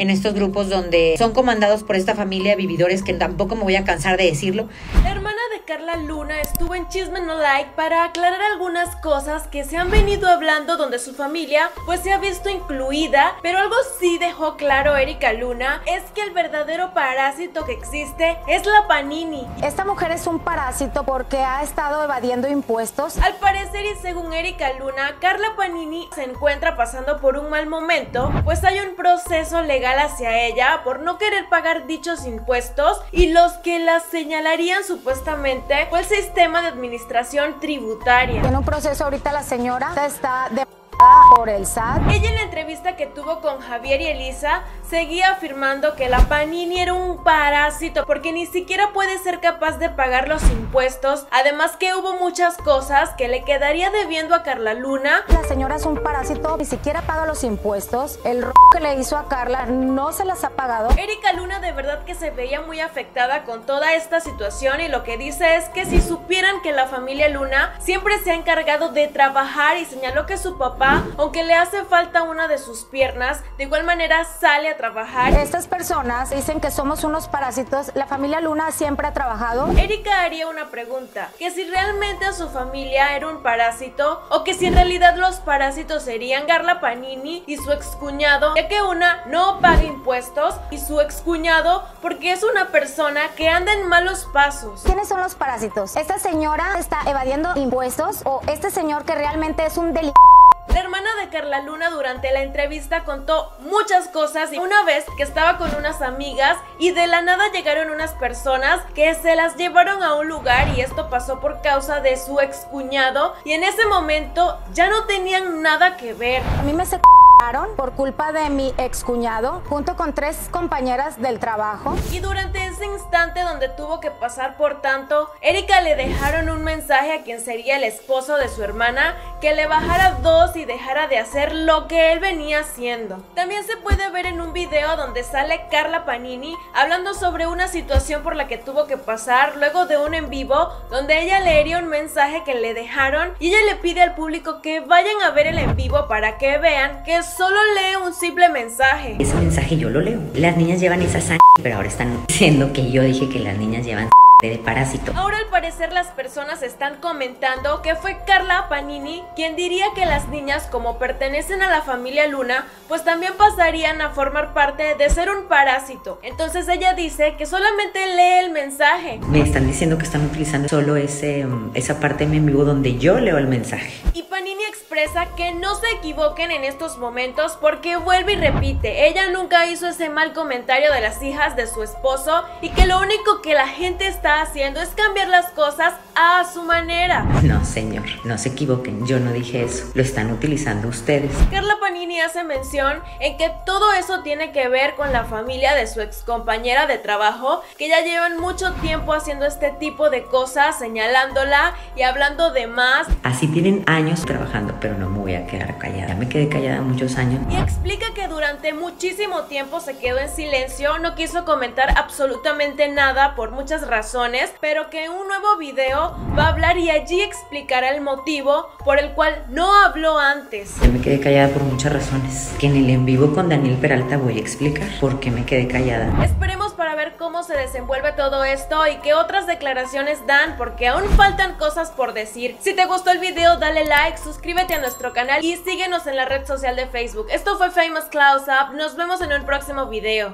en estos grupos donde son comandados por esta familia de vividores que tampoco me voy a cansar de decirlo. La hermana de Karla Luna estuvo en Chisme No Like para aclarar algunas cosas que se han venido hablando donde su familia pues se ha visto incluida, pero algo sí dejó claro Erika Luna es que el verdadero parásito que existe es la Panini. Esta mujer es un parásito porque ha estado evadiendo impuestos. Al parecer y según Erika Luna, Karla Panini se encuentra pasando por un mal momento, pues hay un proceso legal hacia ella por no querer pagar dichos impuestos y los que la señalarían supuestamente fue el sistema de administración tributaria. En un proceso ahorita la señora está de por el SAT. Ella en la entrevista que tuvo con Javier y Elisa seguía afirmando que la Panini era un parásito porque ni siquiera puede ser capaz de pagar los impuestos, además que hubo muchas cosas que le quedaría debiendo a Karla Luna. La señora es un parásito, ni siquiera paga los impuestos, el robo que le hizo a Karla no se las ha pagado. Erika Luna de verdad que se veía muy afectada con toda esta situación y lo que dice es que si supieran que la familia Luna siempre se ha encargado de trabajar y señaló que su papá, aunque le hace falta una de sus piernas, de igual manera sale a trabajar. Estas personas dicen que somos unos parásitos, la familia Luna siempre ha trabajado. Erika haría una pregunta, que si realmente su familia era un parásito o que si en realidad los parásitos serían Karla Panini y su excuñado, ya que una no paga impuestos y su excuñado porque es una persona que anda en malos pasos. ¿Quiénes son los parásitos? ¿Esta señora está evadiendo impuestos o este señor que realmente es un delincuente? La hermana de Karla Luna durante la entrevista contó muchas cosas y una vez que estaba con unas amigas y de la nada llegaron unas personas que se las llevaron a un lugar y esto pasó por causa de su excuñado y en ese momento ya no tenían nada que ver. A mí me secuestraron por culpa de mi excuñado junto con tres compañeras del trabajo. Y durante ese instante donde tuvo que pasar por tanto, Erika le dejaron un mensaje a quien sería el esposo de su hermana que le bajara dos y dejara de hacer lo que él venía haciendo. También se puede ver en un video donde sale Karla Panini hablando sobre una situación por la que tuvo que pasar luego de un en vivo donde ella leería un mensaje que le dejaron y ella le pide al público que vayan a ver el en vivo para que vean que solo lee un simple mensaje. Ese mensaje yo lo leo. Las niñas llevan esa sangre, pero ahora están diciendo que yo dije que las niñas llevan de parásito. Ahora al parecer las personas están comentando que fue Karla Panini quien diría que las niñas como pertenecen a la familia Luna pues también pasarían a formar parte de ser un parásito. Entonces ella dice que solamente lee el mensaje. Me están diciendo que están utilizando solo esa parte de mi amigo donde yo leo el mensaje. Y Panini expresa que no se equivoquen en estos momentos porque vuelve y repite, ella nunca hizo ese mal comentario de las hijas de su esposo y que lo único que la gente está haciendo es cambiar las cosas a su manera. No señor, no se equivoquen, yo no dije eso, lo están utilizando ustedes. Karla Panini hace mención en que todo eso tiene que ver con la familia de su excompañera de trabajo, que ya llevan mucho tiempo haciendo este tipo de cosas, señalándola y hablando de más. Así tienen años trabajando, pero no me voy a quedar callada, me quedé callada muchos años. Y explica que durante muchísimo tiempo se quedó en silencio, no quiso comentar absolutamente nada por muchas razones, pero que un nuevo video va a hablar y allí explicará el motivo por el cual no habló antes. Yo me quedé callada por muchas razones, que en el en vivo con Daniel Peralta voy a explicar por qué me quedé callada. Esperemos para ver cómo se desenvuelve todo esto y qué otras declaraciones dan, porque aún faltan cosas por decir. Si te gustó el video dale like, suscríbete a nuestro canal y síguenos en la red social de Facebook. Esto fue Famous Close Up, nos vemos en un próximo video.